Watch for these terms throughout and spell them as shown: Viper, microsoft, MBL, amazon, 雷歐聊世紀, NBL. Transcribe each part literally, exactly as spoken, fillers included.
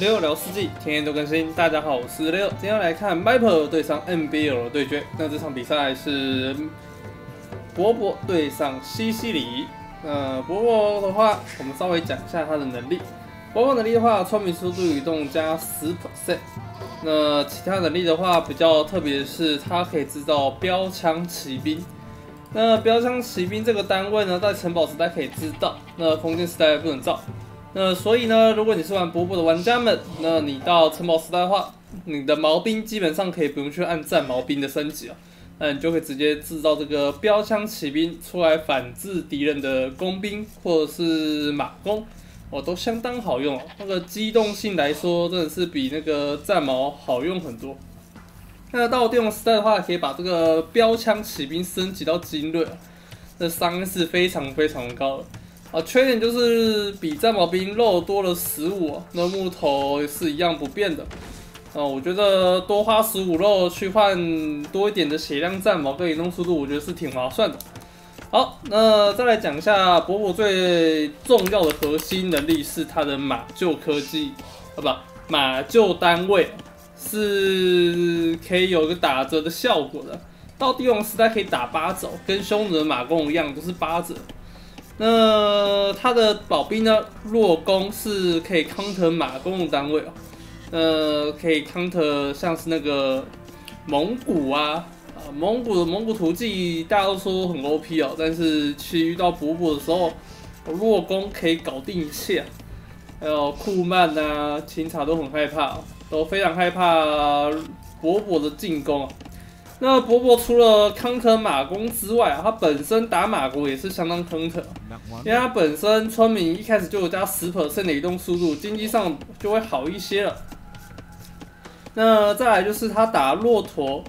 六聊世纪，天天都更新。大家好，我是六，今天要来看 Viper 对上 N B L 的对决。那这场比赛是伯伯对上西西里。呃，伯伯的话，我们稍微讲一下他的能力。伯伯能力的话，聪明、速度、移动加 百分之十。那其他能力的话，比较特别是他可以制造标枪骑兵。那标枪骑兵这个单位呢，在城堡时代可以制造，那封建时代不能造。 那所以呢，如果你是玩伯伯的玩家们，那你到城堡时代的话，你的毛兵基本上可以不用去按战毛兵的升级啊，那你就可以直接制造这个标枪骑兵出来反制敌人的弓兵或者是马弓，哦，都相当好用哦。那个机动性来说，真的是比那个战毛好用很多。那到电龙时代的话，可以把这个标枪骑兵升级到精锐，那伤是非常非常高的。 啊，缺点就是比战矛兵肉多了十五，那木头也是一样不变的。啊，我觉得多花十五肉去换多一点的血量战矛跟移动速度，我觉得是挺划算的。好，那再来讲一下伯伯最重要的核心能力是他的马厩科技，啊不，马厩单位是可以有一个打折的效果的。到帝王时代可以打八折，跟匈奴的马弓一样都是八折。 那他的保兵呢？弱弓是可以 counter 马弓的单位哦，呃，可以 counter 像是那个蒙古啊，啊，蒙古的蒙古图记大家都说很 O P 哦，但是去遇到伯伯的时候，弱弓可以搞定一切、啊，还有库曼啊、琴察都很害怕、哦，都非常害怕伯伯的进攻、啊。 那伯伯除了 counter 马弓之外、啊，他本身打马弓也是相当 counter， 因为他本身村民一开始就有加 百分之十 的移动速度，经济上就会好一些了。那再来就是他打骆驼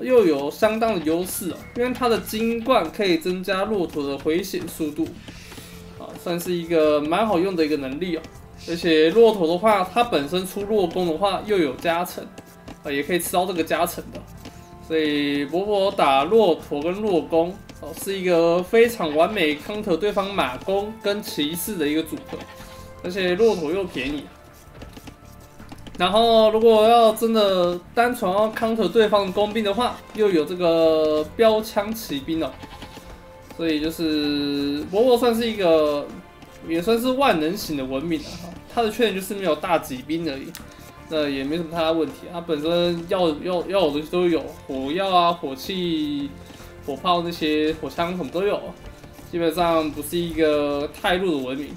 又有相当的优势、哦，因为他的金冠可以增加骆驼的回血速度，啊，算是一个蛮好用的一个能力哦。而且骆驼的话，它本身出骆弓的话又有加成，啊，也可以吃到这个加成的。 所以伯伯打骆驼跟骆弓哦，是一个非常完美 counter 对方马弓跟骑士的一个组合，而且骆驼又便宜。然后如果要真的单纯要 counter 对方的弓兵的话，又有这个标枪骑兵哦，所以就是伯伯算是一个也算是万能型的文明了、啊。他的缺点就是没有大骑兵而已。 那也没什么太大问题，它本身要要要的东西都有，火药啊、火器、火炮那些火枪什么都有，基本上不是一个太弱的文明。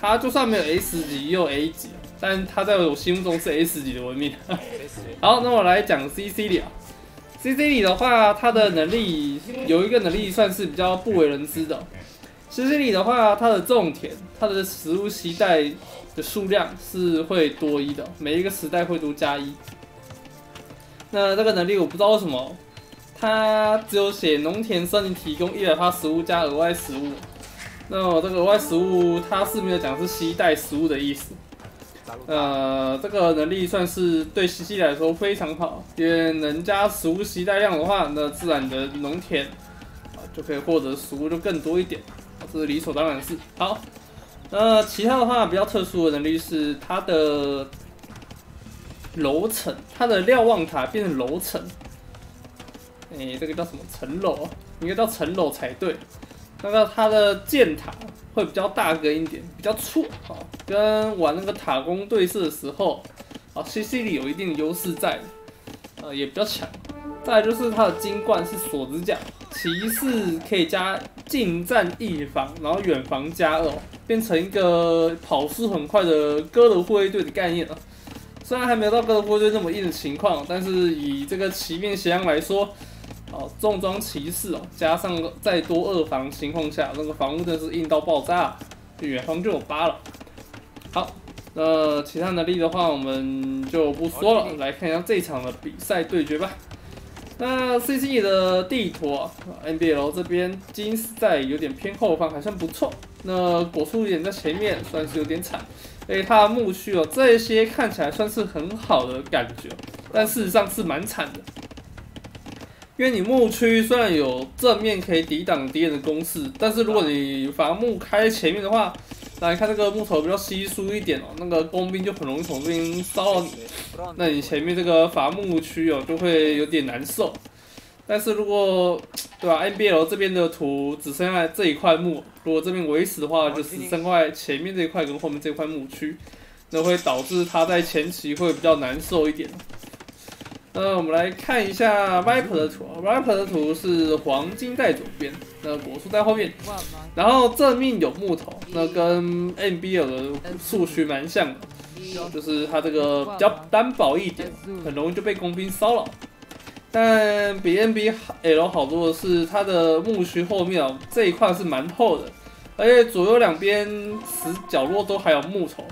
它就算没有 S 级，也有 A 级，但它在我心目中是 S 级的文明。好，那我来讲 C C 里啊 ，C C 里的话，它的能力有一个能力算是比较不为人知的。C C 里的话，它的种田，它的食物携带。 的数量是会多一的，每一个时代会多加一。那这个能力我不知道为什么，它只有写农田森林提供百分之百食物加额外食物。那我这个额外食物它是没有讲是携带食物的意思。呃，这个能力算是对西西来说非常好，因为能加食物携带量的话，那自然你的农田啊就可以获得食物就更多一点，这是理所当然是。好。 呃，其他的话比较特殊的能力是它的楼层，它的瞭望塔变成楼层，诶、欸，这个叫什么城楼？应该叫城楼才对。那个它的箭塔会比较大个一点，比较粗啊、哦，跟玩那个塔攻对峙的时候，啊、哦，西西里有一定的优势在，呃，也比较强。再来就是它的金冠是锁子甲，骑士可以加近战一防，然后远防加二。 变成一个跑速很快的哥德护卫队的概念了，虽然还没有到哥德护卫队那么硬的情况，但是以这个骑兵血量来说，哦，重装骑士哦，加上再多二防情况下，那个防务真是硬到爆炸，远方就有八了。好，那其他能力的话我们就不说了，来看一下这场的比赛对决吧。那 C C 的地图啊 ，N B L 这边金丝带有点偏后方，还算不错。 那果树点在前面，算是有点惨。而且它的牧区哦，这些看起来算是很好的感觉，但事实上是蛮惨的。因为你牧区虽然有正面可以抵挡敌人的攻势，但是如果你伐木开前面的话，那你看这个木头比较稀疏一点哦，那个工兵就很容易从这边骚扰你。那你前面这个伐木区哦，就会有点难受。但是如果对吧 ，N B L 这边的图只剩下这一块木，如果这边维持的话，就只剩块前面这一块跟后面这块木区，那会导致它在前期会比较难受一点。 那我们来看一下 Viper 的图啊 ，Viper 的图是黄金在左边，那果树在后面，然后正面有木头，那跟 N B L 的树区蛮像的，就是它这个比较单薄一点，很容易就被工兵骚扰。但比 N B L 好多的是它的木区后面啊这一块是蛮厚的，而且左右两边死角落都还有木头，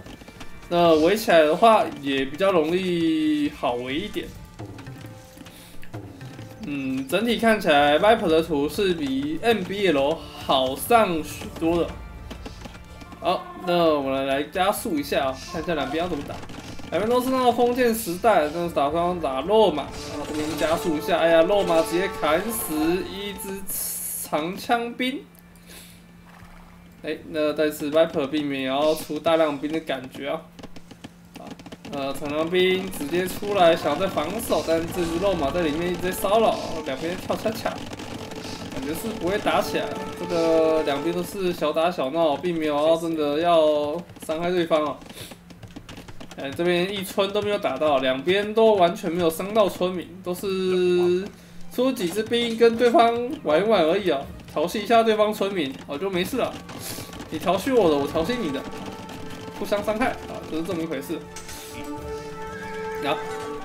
那围起来的话也比较容易好围一点。 嗯，整体看起来 Viper 的图是比 N B L 好上许多的。好，那我们来加速一下啊，看一下两边要怎么打。两边都是那个封建时代，那打算打肉马，然后这边加速一下。哎呀，肉马直接砍死一支长枪兵。哎，那但是 Viper 并没有出大量兵的感觉啊。 呃，长枪兵直接出来想要在防守，但这只肉马在里面一直在骚扰，两边跳恰恰，感觉是不会打起来。这个两边都是小打小闹，并没有真的要伤害对方哦。哎、欸，这边一村都没有打到，两边都完全没有伤到村民，都是出几支兵跟对方玩一玩而已哦，调戏一下对方村民哦就没事了。你调戏我的，我调戏你的，互相伤害啊，就是这么一回事。 好，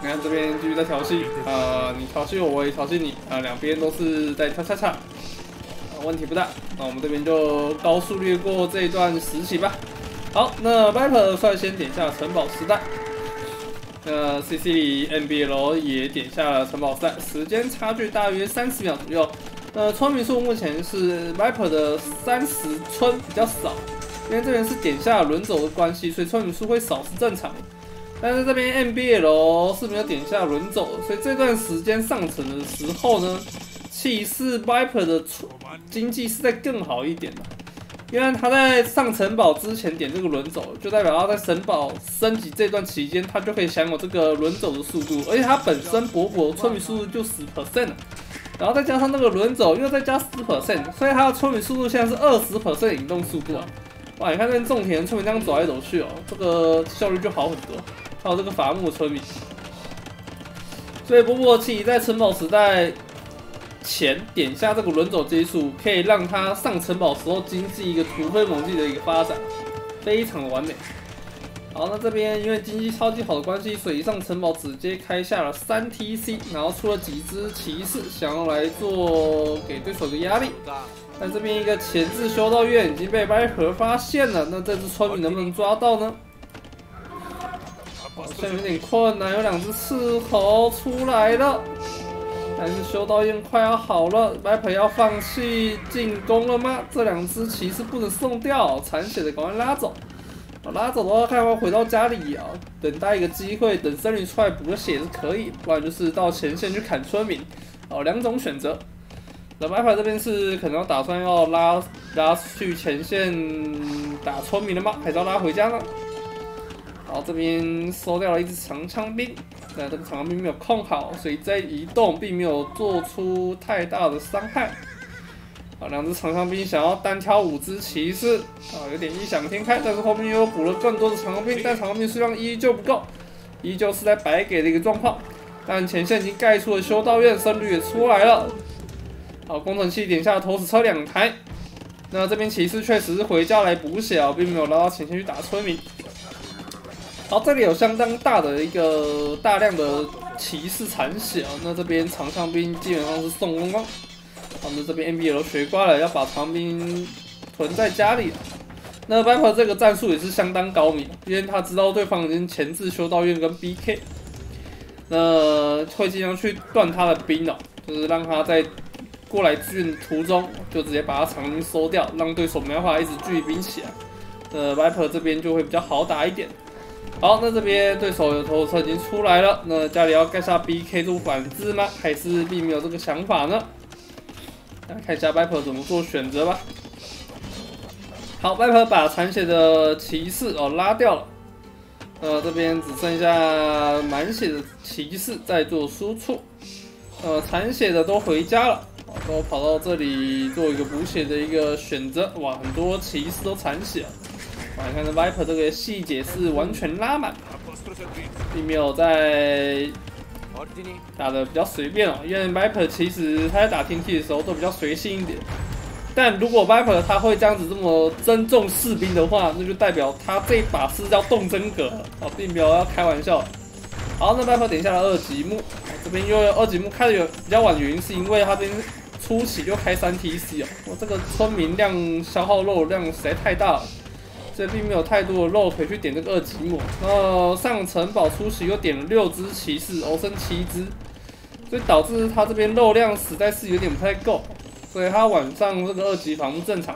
你看这边继续在调戏，呃，你调戏我，我也调戏你，啊、呃，两边都是在跳恰恰，问题不大。那我们这边就高速略过这一段时期吧。好，那 Viper 率先点下城堡时代，那 C C 里 N B L 也点下了城堡时代，时间差距大约三十秒左右。那村民数目前是 Viper 的三十村比较少，因为这边是点下轮轴的关系，所以村民数会少是正常的。 但是这边 N B L 是没有点下轮走，所以这段时间上层的时候呢，气势 Viper 的经济是在更好一点的，因为他在上城堡之前点这个轮走，就代表他在城堡升级这段期间，他就可以享有这个轮走的速度，而且他本身勃勃村民速度就 百分之十 了，然后再加上那个轮走又再加 百分之十， 所以他的村民速度现在是 百分之二十 移动速度啊！哇，你看这种田村民这样走来走去哦，这个效率就好很多。 还有这个伐木村民，所以波波奇在城堡时代前点下这个轮走基数，可以让他上城堡时候经济一个突飞猛进的一个发展，非常的完美。好，那这边因为经济超级好的关系，所以上城堡直接开下了三 T C， 然后出了几只骑士，想要来做给对手的压力。但这边一个前置修道院已经被白河发现了，那这只村民能不能抓到呢？ 好像有点困难，有两只刺猴出来了，但是修道院快要好了 ，Viper 要放弃进攻了吗？这两只骑士不能送掉，残血的赶快拉走，拉走的话看会回到家里啊，等待一个机会，等森林出来补个血是可以，不然就是到前线去砍村民，哦，两种选择。那 Viper 这边是可能要打算要拉拉去前线打村民了吗？还是要拉回家呢？ 然后这边收掉了一支长枪兵，那这个长枪兵没有控好，所以在移动并没有做出太大的伤害。啊，两只长枪兵想要单挑五只骑士，啊，有点异想天开。但是后面又补了更多的长枪兵，但长枪兵数量依旧不够，依旧是在白给的一个状况。但前线已经盖出了修道院，僧侣也出来了。好，工程器点下投石车两台。那这边骑士确实是回家来补血啊，并没有拉到前线去打村民。 然后这里有相当大的一个大量的骑士残血啊，那这边长枪兵基本上是送光光。我们这边 N B L 学乖了，要把长兵囤在家里啊。那 Viper 这个战术也是相当高明，因为他知道对方已经前置修道院跟 B K， 那会尽量去断他的兵哦，就是让他在过来聚的途中就直接把他长兵收掉，让对手没办法一直聚兵起来。呃 ，Viper 这边就会比较好打一点。 好，那这边对手有投石车已经出来了，那家里要盖下 B K 做反制吗？还是并没有这个想法呢？来看一下 Viper 怎么做选择吧。好 ，Viper 把残血的骑士哦拉掉了，呃，这边只剩下满血的骑士在做输出，呃，残血的都回家了，哦、都跑到这里做一个补血的一个选择。哇，很多骑士都残血了，哇，你看这 Viper 这个细节是完全拉满，并没有在。 打的比较随便哦，因为 Viper 其实他在打天梯的时候都比较随性一点。但如果 Viper 他会这样子这么尊重士兵的话，那就代表他这一把是叫动真格哦，并没有要开玩笑。好，那 Viper 点下了二级木，这边因为二级木开的有比较晚，原因是因为他这边初期就开三 T C 哦，我这个村民量消耗肉量实在太大了。 这并没有太多的肉可以去点这个二级木，然后上城堡初期又点了六只骑士，哦，剩七只，所以导致他这边肉量实在是有点不太够，所以他晚上这个二级防不正常。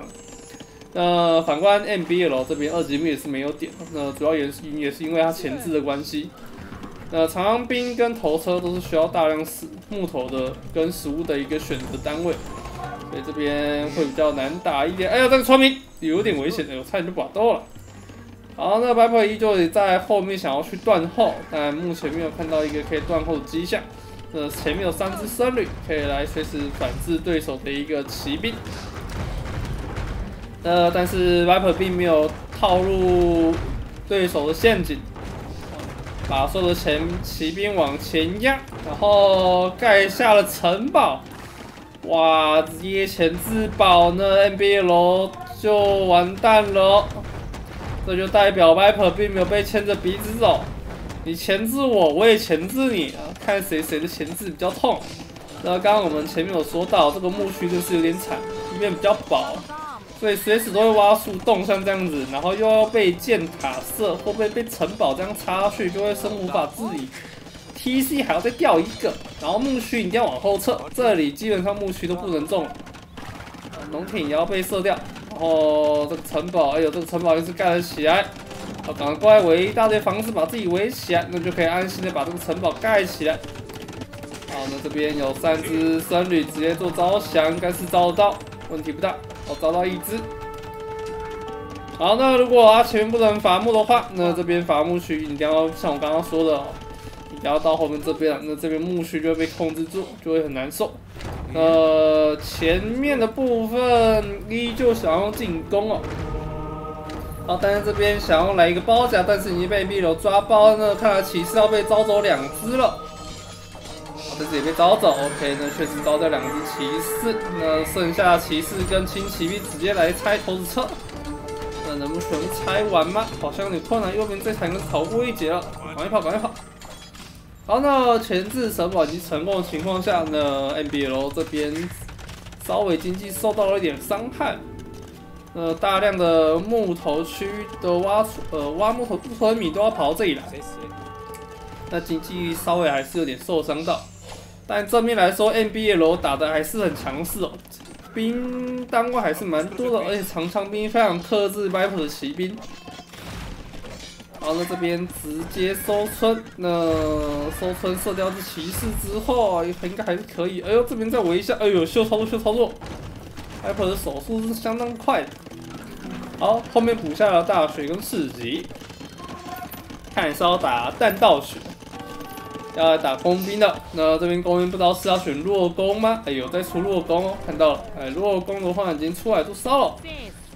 那反观 M B L 这边二级木也是没有点，那主要也是也是因为他前置的关系。那长枪兵跟头车都是需要大量食木头的跟食物的一个选择单位。 所以这边会比较难打一点。哎呀，这个村民有点危险的，我差点就打到了。好，那 Viper 依旧在后面想要去断后，但目前没有看到一个可以断后的迹象。呃，前面有三只僧侣可以来随时反制对手的一个骑兵。呃，但是 Viper 并没有套入对手的陷阱，把所有的前骑兵往前压，然后盖下了城堡。 哇，直接前置保呢 ，M B L 就完蛋了。这就代表 Viper 并没有被牵着鼻子走，你钳制我，我也钳制你啊，看谁谁的钳制比较痛。那刚刚我们前面有说到，这个墓区就是有点惨，里面比较薄，所以随时都会挖树洞，像这样子，然后又要被箭塔射，或被被城堡这样插下去，就会生无法自已。 T C 还要再掉一个，然后墓区一定要往后撤，这里基本上墓区都不能中了。农田也要被射掉，然后这个城堡，哎呦，这个城堡又是盖了起来，啊，赶快围一大堆房子把自己围起来，那就可以安心的把这个城堡盖起来。好，那这边有三只僧侣直接做招降，应该是招得到，问题不大。哦，招到一只。好，那如果他前面不能伐木的话，那这边伐木区一定要像我刚刚说的、哦。 然后到后面这边了，那这边墓区就会被控制住，就会很难受。呃，前面的部分依旧想要进攻哦。好，但是这边想要来一个包夹，但是已经被密楼抓包呢，看来骑士要被招走两只了。好，这次也被招走 ，OK， 那确实招掉两只骑士。那剩下骑士跟轻骑兵直接来拆投掷车。 那能不能拆完吗？好像有点困难，右边这才能逃过一劫了。赶快跑，赶快跑！ 好，那前置城堡已经成功的情况下呢 ，M B L 这边稍微经济受到了一点伤害。呃，大量的木头区的挖出，呃，挖木头村民都要跑到这里来，那经济稍微还是有点受伤到。但正面来说 ，M B L 打的还是很强势哦，兵单位还是蛮多的，而且长枪兵非常克制 Viper 的骑兵。 好，那这边直接收村，那收村射掉这骑士之后，应该还是可以。哎呦，这边再围一下，哎呦，秀操作，秀操作 ！Viper 的手速是相当快的。好，后面补下了大雪跟市集，看是要打弹道雪，要来打工兵的。那这边工兵不知道是要选弱攻吗？哎呦，在出弱攻哦，看到了。哎，弱攻的话已经出来做骚扰。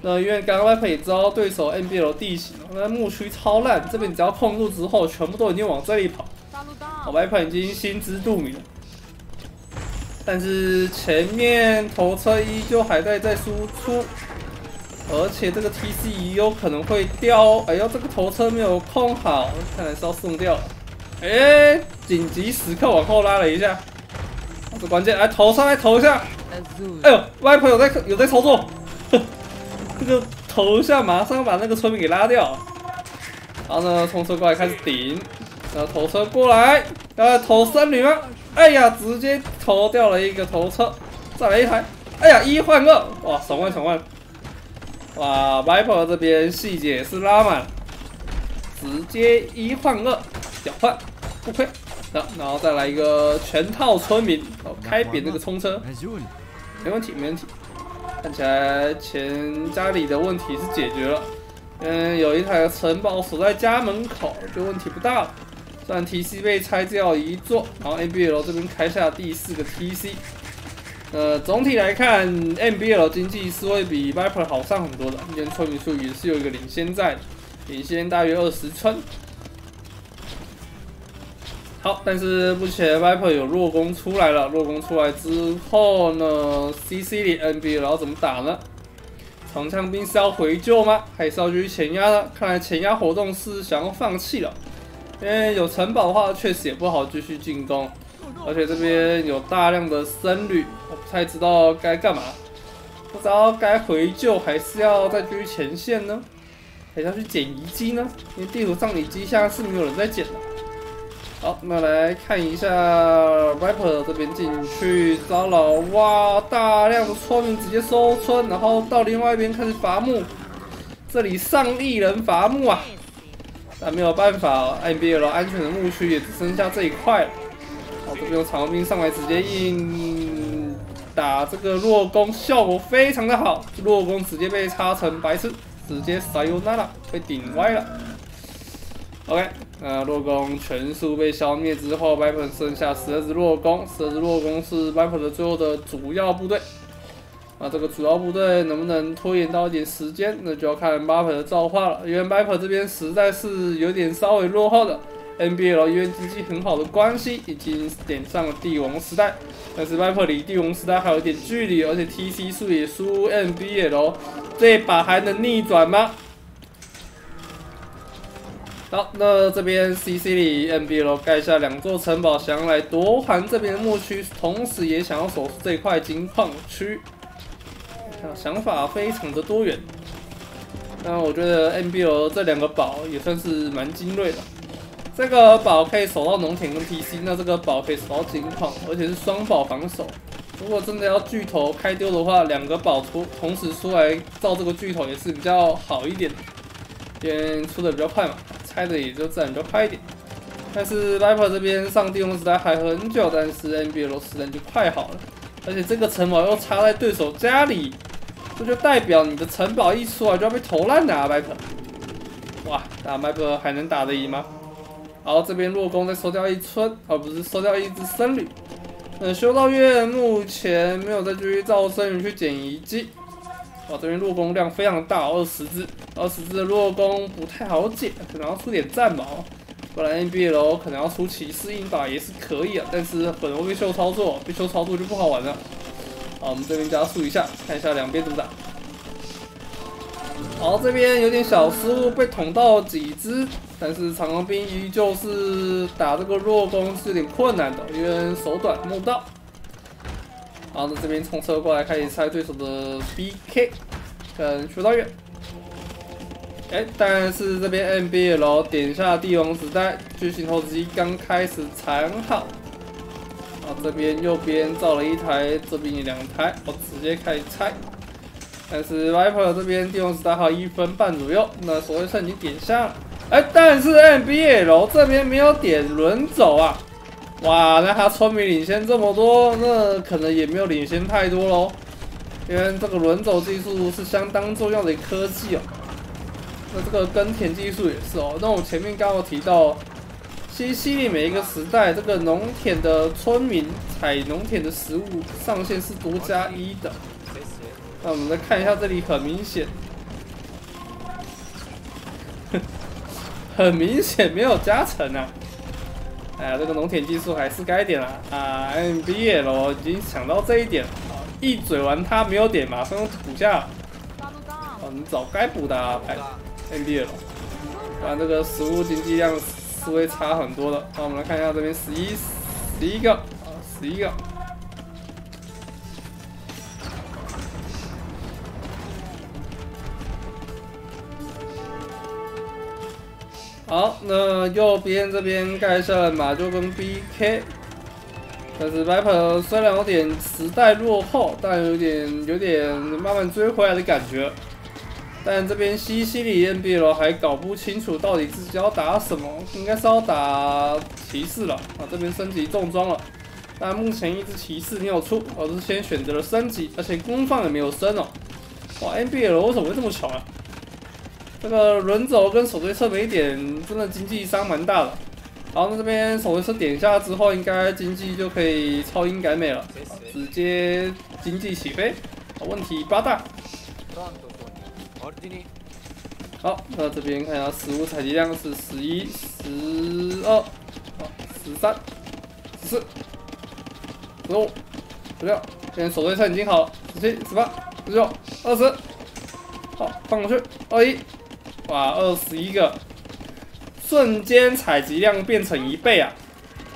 那因为刚刚 Viper 也知道对手 N B L 地形，那墓区超烂，这边只要控住之后，全部都已经往这里跑。好 ，Viper 已经心知肚明了，但是前面头车依旧还在在输出，而且这个 T C 也有可能会掉。哎呦，这个头车没有控好，看来是要送掉了。哎、欸，紧急时刻往后拉了一下，这关键来头车来投一下。哎呦 ，Viper 有在有在操作。 这个头下马上把那个村民给拉掉，然后呢冲车过来开始顶，然后头车过来，呃投僧侣吗？哎呀，直接投掉了一个头车，再来一台，哎呀一换二，哇爽快爽快！哇 ，Viper 这边细节是拉满，直接一换二，秒换不亏。然后然后再来一个全套村民，哦开扁那个冲车，没问题没问题。 啊，看起来前家里的问题是解决了。嗯，有一台城堡守在家门口，这问题不大了。虽然 T C 被拆掉一座，然后 M B L 这边开下第四个 T C。呃，总体来看 ，M B L 经济是会比 Viper 好上很多的，目前村民数也是有一个领先在，领先大约二十村。好，但是目前 Viper 有弱攻出来了，弱攻出来之后呢 ，C C 里 N B L 要怎么打呢？长枪兵是要回救吗？还是要继续前压呢？看来前压活动是想要放弃了，因为有城堡的话确实也不好继续进攻，而且这边有大量的僧侣，我不太知道该干嘛，不知道该回救还是要再继续前线呢？还是要去捡遗迹呢？因为地图上遗迹现在是没有人在捡的。 好，那来看一下 Viper 这边进去骚扰，哇，大量的村民直接收村，然后到另外一边开始伐木，这里上亿人伐木啊，但没有办法 ，M B L 安全的牧区也只剩下这一块了。好，这边有长兵上来直接硬打这个弱攻，效果非常的好，弱攻直接被插成白痴，直接 sayonara 被顶歪了。OK。 那弱攻全数被消灭之后 ，Viper 剩下十二只弱攻， 十二只弱攻是 Viper 的最后的主要部队。啊，这个主要部队能不能拖延到一点时间，那就要看 Viper 的造化了。因为 Viper 这边实在是有点稍微落后的 ，N B L 因为经济很好的关系，已经点上了帝王时代，但是 Viper 离帝王时代还有点距离，而且 T C 数也输 N B L， 这一把还能逆转吗？ 好，那这边 C C 里 N B L 盖下两座城堡，想要来夺还这边的牧区，同时也想要守住这块金矿区，啊，想法非常的多元。那我觉得 N B L 这两个堡也算是蛮精锐的，这个堡可以守到农田跟 P C， 那这个堡可以守到金矿，而且是双堡防守。如果真的要巨头开丢的话，两个堡出同时出来造这个巨头也是比较好一点，因为出的比较快嘛。 开的也就自然就快一点，但是 Viper 这边上帝王时代还很久，但是 N B L 时间就快好了，而且这个城堡又插在对手家里，这就代表你的城堡一出来就要被投烂了啊 ！Viper， 哇，打 Viper 还能打得赢吗？然后这边落工再收掉一村，而、哦、不是收掉一只僧侣。嗯，修道院目前没有再继续造僧侣去捡遗迹。哇，这边落工量非常大，二十只。 二十只的弱攻不太好解，可能要出点战矛，不然 N B L 可能要出骑士硬法也是可以啊，但是可能会被秀操作，被秀操作就不好玩了。好，我们这边加速一下，看一下两边怎么打。好，这边有点小失误，被捅到几只，但是长弓兵依旧是打这个弱攻是有点困难的，因为手短摸不到。好，那这边冲车过来开始拆对手的 B K 跟修道院。 哎，但是这边 N B L 点下帝王时代，巨型投石机刚开始缠好，啊，这边右边造了一台，这边两台，我直接开始拆。但是 Viper 这边帝王时代还有一分半左右，那所谓算已经点下了。哎，但是 N B L 这边没有点轮走啊，哇，那他村民领先这么多，那可能也没有领先太多喽，因为这个轮走技术是相当重要的科技哦。 那这个耕田技术也是哦。那我前面刚刚提到，西西里每一个时代，这个农田的村民采农田的食物上限是多加一的。那我们来看一下这里，很明显，很明显没有加成啊！哎呀，这个农田技术还是该点啦啊 ！N B L 咯，已经想到这一点了，一嘴完他没有点，马上又补下。哦，你早该补的啊！哎。 N B L， 不然这个食物经济量是会差很多的。那我们来看一下这边十一十一个，十一个。好，那右边这边盖下了马厩跟 B K， 但是 Viper 虽然有点时代落后，但有点有点慢慢追回来的感觉。 但这边西西里 N B L 还搞不清楚到底自己要打什么，应该是要打骑士了啊！这边升级重装了，那目前一只骑士没有出，我之前选择了升级，而且功放也没有升哦。哇 ，N B L 为什么会这么巧啊？这个轮轴跟手推车没点，真的经济伤蛮大的。然后这边手推车点下之后，应该经济就可以超英赶美了，直接经济起飞。问题八大。 好，那这边看一下食物采集量是十一、十二、十三、十四、十五、十六。现在手推车已经好了，十七、十八、十九、二十。好，放过去，二一，哇，二十一个，瞬间采集量变成一倍啊！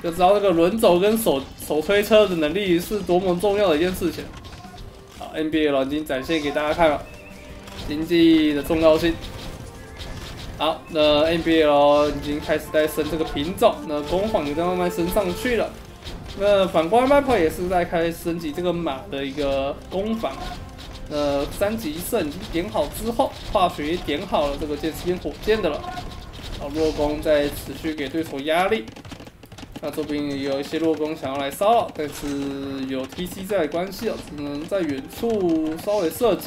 就知道这个轮轴跟手手推车的能力是多么重要的一件事情。好 ，N B L 已经展现给大家看了，经济的重要性。 好，那 N B L 已经开始在升这个品种，那工坊也在慢慢升上去了。那反观 Viper 也是在开始升级这个马的一个工坊。那三级圣已经点好之后，化学也点好了这个剑士跟火箭的了。好，弱攻在持续给对手压力。那这边也有一些弱攻想要来骚扰，但是有 T C 在的关系哦，只能在远处稍微射击。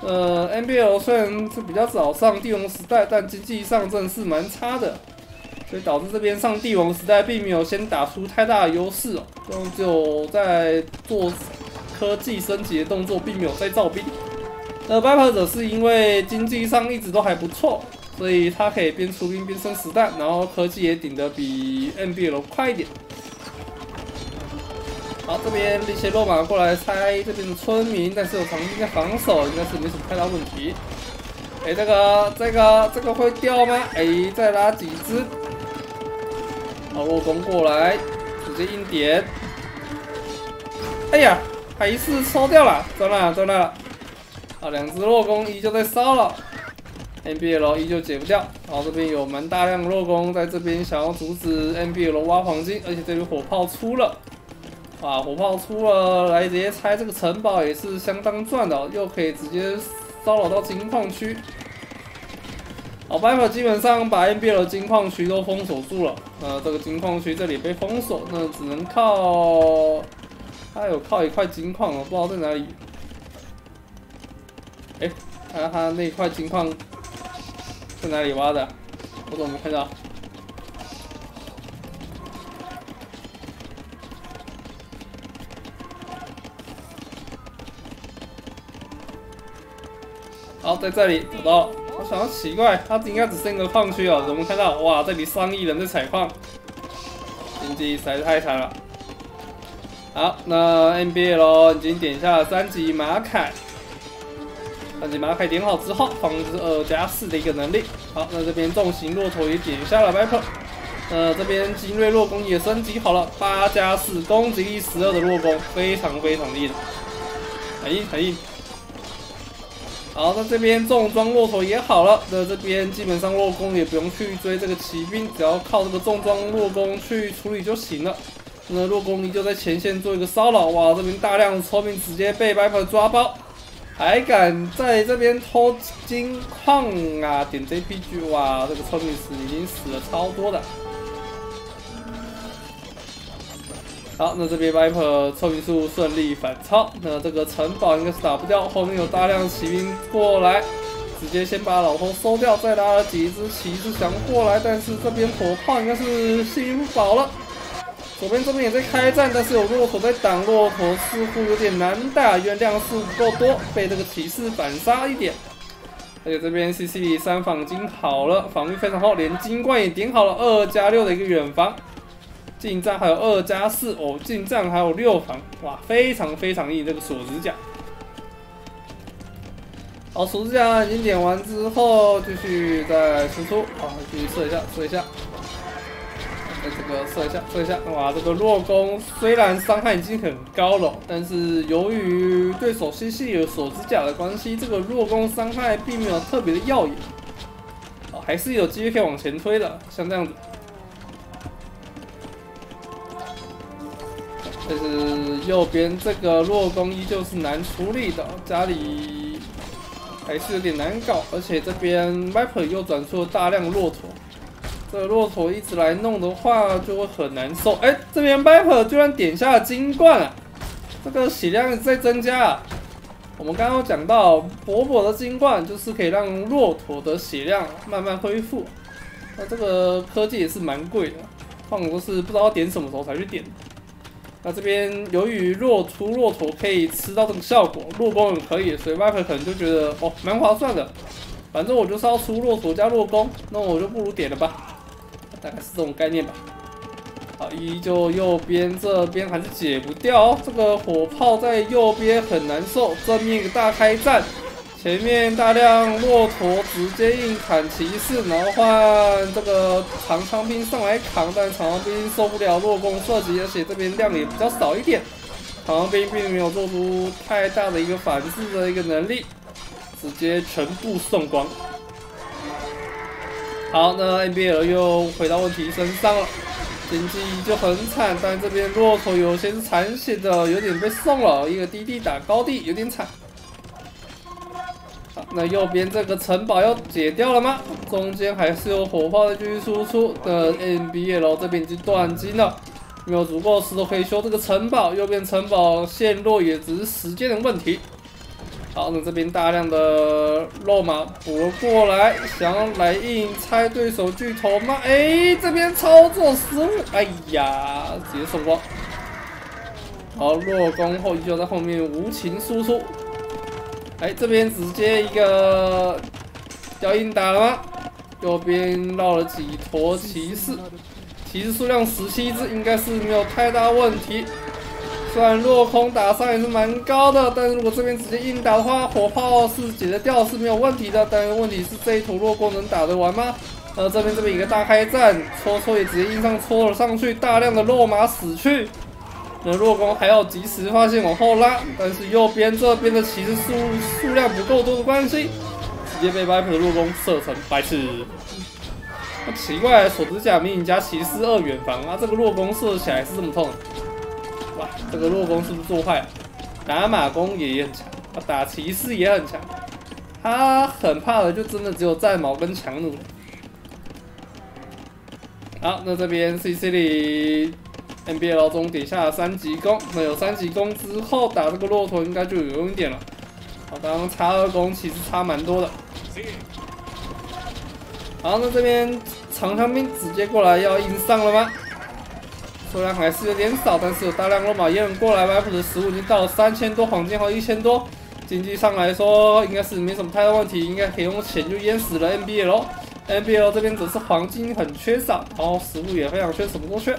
呃 ，N B L 虽然是比较早上帝王时代，但经济上真的是蛮差的，所以导致这边上帝王时代并没有先打出太大的优势哦，然后就在做科技升级的动作，并没有在造兵。那 Viper 者是因为经济上一直都还不错，所以他可以边出兵边升时代，然后科技也顶得比 N B L 快一点。好，这边一些落马过来拆这边的村民，但是有长兵在防守，应该是没什么太大问题。哎、欸，这个、这个、这个会掉吗？哎、欸，再拉几只。好，卧弓过来，直接硬点。哎呀，还是收掉了，赚了，赚了。好，两只卧弓依旧在烧了 ，N B L 依旧解不掉。然后这边有蛮大量的卧弓在这边想要阻止 N B L 挖黄金，而且这边火炮出了。 啊！火炮出了，来直接拆这个城堡也是相当赚的、哦，又可以直接骚扰到金矿区。好 ，Viper 基本上把 N B L 金矿区都封锁住了。呃，这个金矿区这里被封锁，那只能靠……他有靠一块金矿、哦，我不知道在哪里。哎、欸，他他那块金矿在哪里挖的？我怎么没看到？ 好，在这里找到了。我想到奇怪，它应该只剩一个矿区哦。我们看到，哇，这里上亿人在采矿，经济实在太惨了。好，那 N B L 已经点下了三级马凯，三级马凯点好之后，防御是二加四的一个能力。好，那这边重型骆驼也点下了 Viper， 呃，这边精锐弱攻也升级好了，八加四攻击力十二的弱攻，非常非常硬，很硬很硬。 好，那这边重装骆驼也好了，那这边基本上落弓也不用去追这个骑兵，只要靠这个重装落弓去处理就行了。那落弓依旧在前线做一个骚扰，哇，这边大量的村民直接被 Viper 抓包，还敢在这边偷金矿啊！点 J P G， 哇，这个村民死已经死了超多的。好，那这边 Viper 村民数顺利反超，那这个城堡应该是打不掉，后面有大量骑兵过来，直接先把老头收掉，再拉了几只骑士想过来，但是这边火炮应该是幸运不保了。左边这边也在开战，但是有骆驼在挡，骆驼似乎有点难打，因为量数不够多，被这个骑士反杀一点。而且这边 C C 三仿金好了，防御非常好，连金冠也点好了，二加六的一个远防。 近战还有二加四哦，近战还有六防，哇，非常非常硬这个锁指甲。好，锁指甲已经点完之后，继续再输出，好，继续射一下，射一下，再这个射一下，射一下，哇，这个弱攻虽然伤害已经很高了，但是由于对手 C C 有锁指甲的关系，这个弱攻伤害并没有特别的耀眼，哦，还是有机会可以往前推的，像这样子。 但是右边这个弱攻依旧是难处理的，家里还是有点难搞，而且这边 Viper 又转出了大量骆驼，这个骆驼一直来弄的话，就会很难受。哎，这边 Viper 居然点下了金冠啊！这个血量一直在增加啊。我们刚刚讲到，薄薄的金冠就是可以让骆驼的血量慢慢恢复。那这个科技也是蛮贵的，换我是不知道点什么时候才去点。那这边由于骆驼骆驼可以吃到这个效果，落弓也可以，所以 Viper 可能就觉得哦，蛮划算的。反正我就是要出骆驼加落弓，那我就不如点了吧。 大概是这种概念吧。好，依旧右边这边还是解不掉、哦，这个火炮在右边很难受。正面一个大开战，前面大量骆驼直接硬砍骑士，然后换这个长枪兵上来扛，但长枪兵受不了落弓射击，而且这边量也比较少一点，长枪兵并没有做出太大的一个反制的一个能力，直接全部送光。 好，那 N B L 又回到问题身上了，经济就很惨，但这边骆驼有些是残血的，有点被送了，一个低地打高地，有点惨。好，那右边这个城堡要解掉了吗？中间还是有火炮在继续输出，那 N B L 这边已经断金了，没有足够石头可以修这个城堡，右边城堡陷落也只是时间的问题。 好，那这边大量的肉马补了过来，想要来硬拆对手巨头吗？哎、欸，这边操作失误，哎呀，直接送光。好，落弓后依旧在后面无情输出。哎、欸，这边直接一个要硬打了吗？右边绕了几坨骑士，骑士数量十七只，应该是没有太大问题。 虽然落空打伤也是蛮高的，但是如果这边直接硬打的话，火炮是解得掉是没有问题的。但是问题是这一坨落弓能打得完吗？呃，这边这边一个大开战，戳戳也直接硬上戳了上去，大量的落马死去。那落弓还要及时发现往后拉，但是右边这边的骑士数数量不够多的关系，直接被 Viper 的落弓射成白痴。那奇怪，锁指甲迷你加骑士二远防啊，这个落弓射起来是这么痛。 哇，这个落弓是不是做坏了？打马弓也很强，打骑士也很强。他很怕的就真的只有战矛跟强弩。好，那这边 C C 里 N B L 中点下了三级弓，那有三级弓之后打这个骆驼应该就有用一点了。好，刚刚插二弓其实差蛮多的。好，那这边长枪兵直接过来要硬上了吗？ 数量还是有点少，但是有大量罗马烟过来 ，Viper 的食物已经到三千多黄金和一千多，经济上来说应该是没什么太大问题，应该可以用钱就淹死了 N B L。N B L 这边则是黄金很缺少，然后食物也非常缺，什么都缺，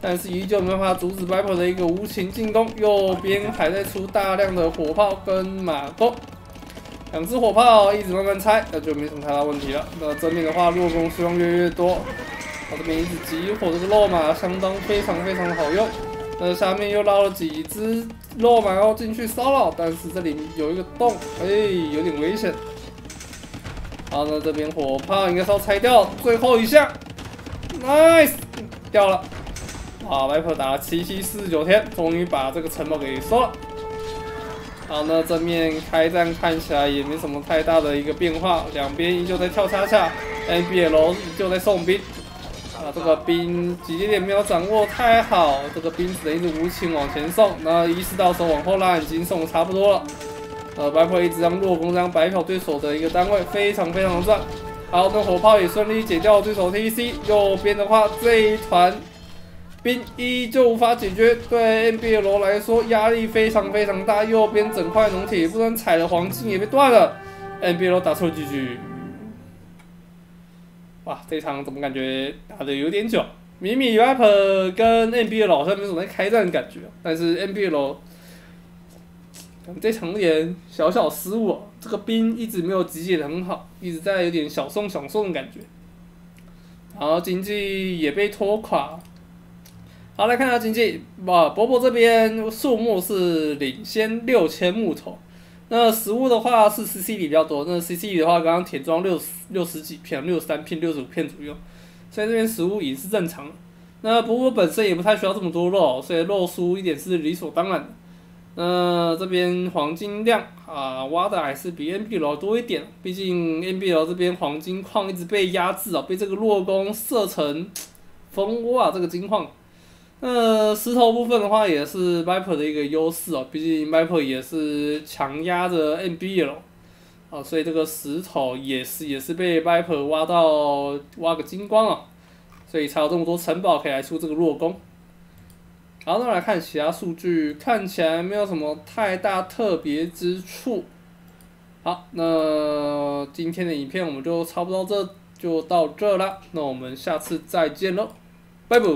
但是依旧没办法阻止 Viper 的一个无情进攻。右边还在出大量的火炮跟马弓，两只火炮一直慢慢拆，那就没什么太大问题了。那正面的话，落弓数量越来越多。 我这边一直集火，这个肉马相当非常非常的好用。那下面又捞了几只肉马要进去骚扰，但是这里有一个洞，哎、欸，有点危险。好，那这边火炮应该是要拆掉，最后一下 ，nice， 掉了。啊 ，Viper 打了七七四十九天，终于把这个城堡给收了。好，那正面开战看起来也没什么太大的一个变化，两边依旧在跳叉下 ，N B L 依旧在送兵。 啊，这个兵几点没有掌握太好，这个兵只能一直无情往前送，那意识到手往后拉已经送的差不多了。呃，白袍一直让落弓这样白嫖对手的一个单位，非常非常赚。好，那火炮也顺利解掉了对手 T C。右边的话，这一团兵依旧无法解决，对 N B L 来说压力非常非常大。右边整块农田不能踩了，黄金也被断了。N B L 打错G G。 哇，这一场怎么感觉打得有点久？明明 Viper 跟 N B L 好像没什么开战的感觉，但是 N B L 这场有点小小失误、哦，这个兵一直没有集结得很好，一直在有点小送小送的感觉，然后经济也被拖垮。好，来看一下经济，哇，伯伯这边数目是领先六千木头。 那食物的话是 C C 里比较多，那 C C 里的话，刚刚填装六十六十几片，六十三片、六十五片左右，所以这边食物也是正常的。那不过本身也不太需要这么多肉，所以肉输一点是理所当然的。那这边黄金量啊，挖的还是比 N B L 多一点，毕竟 N B L 这边黄金矿一直被压制啊，被这个弱攻射成蜂窝啊，这个金矿。那石头部分的话，也是 Viper 的一个优势啊，毕竟 Viper 也是强压着 N B L 啊，所以这个石头也是也是被 Viper 挖到挖个精光啊，所以才有这么多城堡可以来出这个弱攻。 好，那来看其他数据，看起来没有什么太大特别之处。好，那今天的影片我们就差不多这就到这啦，那我们下次再见喽，拜拜。